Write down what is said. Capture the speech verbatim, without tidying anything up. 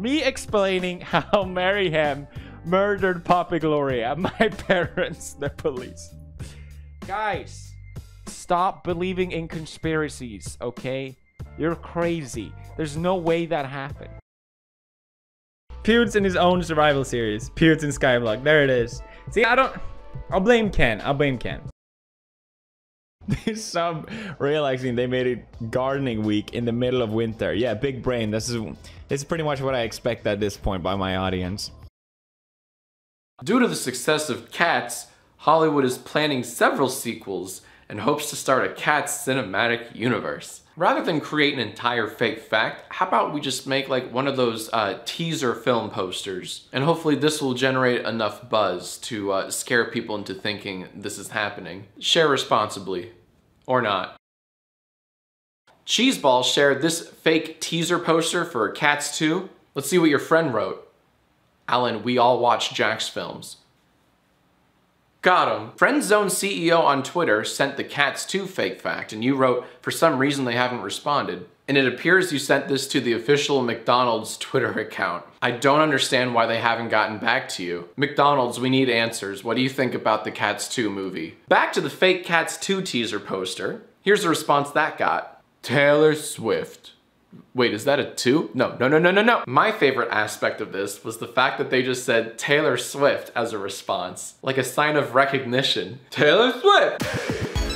me explaining how Mariham murdered Poppy Gloria, my parents, the police. Guys, stop believing in conspiracies, okay? You're crazy. There's no way that happened. Pewds in his own survival series. Pewds in Skyblock. There it is. See, I don't... I'll blame Ken. I'll blame Ken. Some realizing they made it gardening week in the middle of winter. Yeah, big brain. This is, this is pretty much what I expect at this point by my audience. Due to the success of Cats, Hollywood is planning several sequels and hopes to start a Cats cinematic universe. Rather than create an entire fake fact, how about we just make like one of those uh, teaser film posters? And hopefully this will generate enough buzz to uh, scare people into thinking this is happening. Share responsibly. Or not. Cheeseball shared this fake teaser poster for Cats two. Let's see what your friend wrote. Alan, we all watch Jacksfilms. Got him. Friendzone C E O on Twitter sent the Cats two fake fact, and you wrote, for some reason they haven't responded. And it appears you sent this to the official McDonald's Twitter account. I don't understand why they haven't gotten back to you. McDonald's, we need answers. What do you think about the Cats two movie? Back to the fake Cats two teaser poster. Here's the response that got. Taylor Swift. Wait, is that a two? No, no, no, no, no, no. My favorite aspect of this was the fact that they just said Taylor Swift as a response, like a sign of recognition. Taylor Swift!